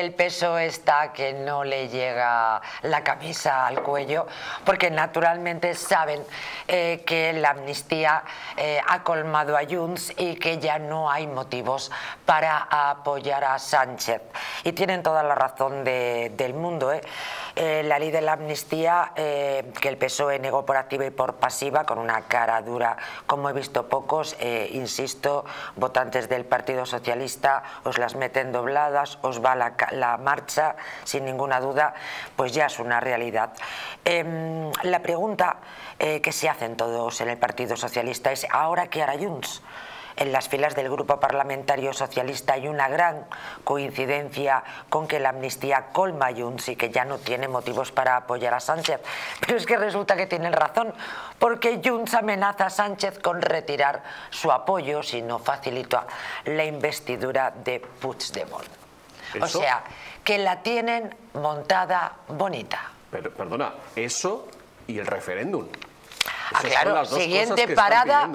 El PSOE está que no le llega la camisa al cuello porque naturalmente saben que la amnistía ha colmado a Junts y que ya no hay motivos para apoyar a Sánchez. Y tienen toda la razón del mundo, ¿eh? La ley de la amnistía que el PSOE negó por activa y por pasiva con una cara dura, como he visto pocos, insisto, votantes del Partido Socialista, os las meten dobladas, os va la marcha sin ninguna duda, pues ya es una realidad. La pregunta que se hacen todos en el Partido Socialista es ¿ahora qué hará Junts? En las filas del Grupo Parlamentario Socialista hay una gran coincidencia con que la amnistía colma a Junts y que ya no tiene motivos para apoyar a Sánchez. Pero es que resulta que tienen razón, porque Junts amenaza a Sánchez con retirar su apoyo si no facilita la investidura de Puigdemont. ¿Eso? O sea, que la tienen montada bonita. Pero, perdona, eso y el referéndum. Ah, claro, siguiente parada,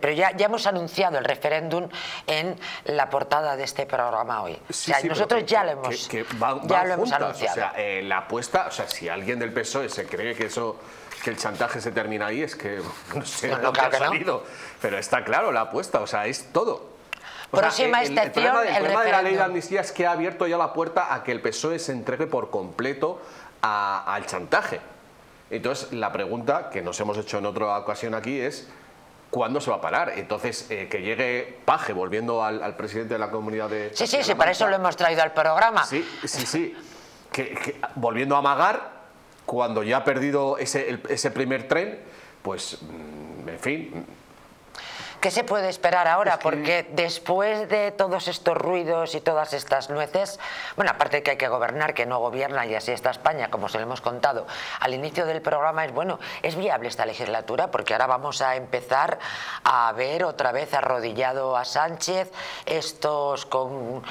pero ya hemos anunciado el referéndum en la portada de este programa hoy. Sí, o sea, sí, nosotros ya lo hemos anunciado. O sea, la apuesta, o sea, si alguien del PSOE se cree que eso, que el chantaje se termina ahí, es que no sé no, claro que ha salido. No. Pero está claro la apuesta, o sea, es todo. O próxima sea, excepción, el problema de la ley de amnistía es que ha abierto ya la puerta a que el PSOE se entregue por completo al chantaje. Entonces, la pregunta que nos hemos hecho en otra ocasión aquí es ¿cuándo se va a parar? Entonces, que llegue Paje, volviendo al presidente de la Comunidad de... Sí, sí, sí, para eso lo hemos traído al programa. Sí, sí, sí. Que volviendo a amagar, cuando ya ha perdido ese primer tren, pues, en fin... ¿Qué se puede esperar ahora? Es que... Porque después de todos estos ruidos y todas estas nueces, bueno, aparte de que hay que gobernar, que no gobierna y así está España, como se lo hemos contado al inicio del programa, es bueno, es viable esta legislatura, porque ahora vamos a empezar a ver otra vez arrodillado a Sánchez, estos con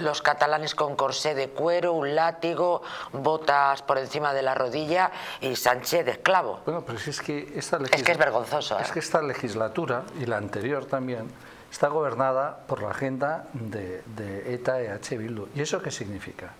los catalanes con corsé de cuero, un látigo, botas por encima de la rodilla y Sánchez de esclavo. Bueno, pero si es que esta legislatura... Es que es vergonzoso, ¿eh? Es que esta legislatura y la anterior también, está gobernada por la agenda de ETA, EH Bildu. ¿Y eso qué significa?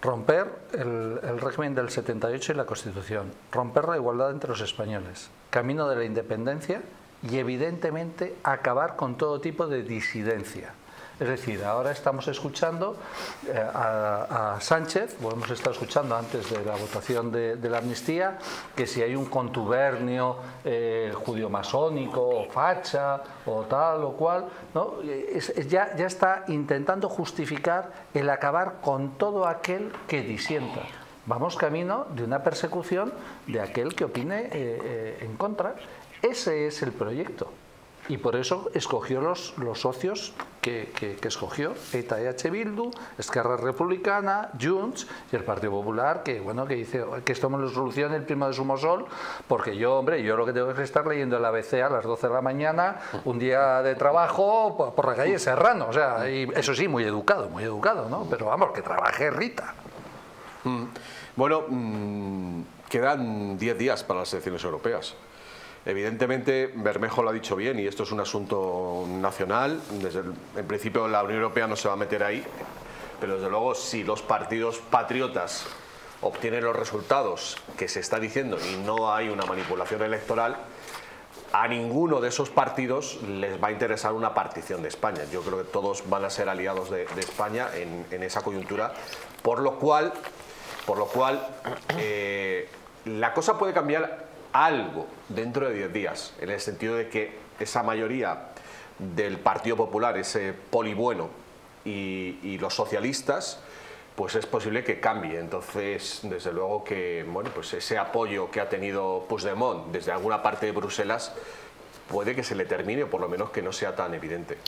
Romper el régimen del 78 y la Constitución, romper la igualdad entre los españoles, camino de la independencia y evidentemente acabar con todo tipo de disidencia. Es decir, ahora estamos escuchando a Sánchez, o hemos estado escuchando antes de la votación de la amnistía, que si hay un contubernio judío-masónico o facha o tal o cual, ¿no? Ya está intentando justificar el acabar con todo aquel que disienta. Vamos camino de una persecución de aquel que opine en contra. Ese es el proyecto. Y por eso escogió los socios que escogió, ETA, EH Bildu, Esquerra Republicana, Junts y el Partido Popular, que bueno, que dice que esto me lo soluciona el primo de Sumosol, porque yo, hombre, yo lo que tengo es estar leyendo el ABC a las 12 de la mañana, un día de trabajo por la calle Serrano, o sea, y eso sí, muy educado, ¿no? Pero vamos, que trabaje Rita. Bueno, quedan 10 días para las elecciones europeas. Evidentemente, Bermejo lo ha dicho bien y esto es un asunto nacional. En principio la Unión Europea no se va a meter ahí, pero desde luego si los partidos patriotas obtienen los resultados que se está diciendo y no hay una manipulación electoral, a ninguno de esos partidos les va a interesar una partición de España. Yo creo que todos van a ser aliados de España en esa coyuntura, por lo cual la cosa puede cambiar algo dentro de 10 días, en el sentido de que esa mayoría del Partido Popular, ese polibueno y los socialistas, pues es posible que cambie. Entonces, desde luego que bueno, pues ese apoyo que ha tenido Puigdemont desde alguna parte de Bruselas puede que se le termine, o por lo menos que no sea tan evidente.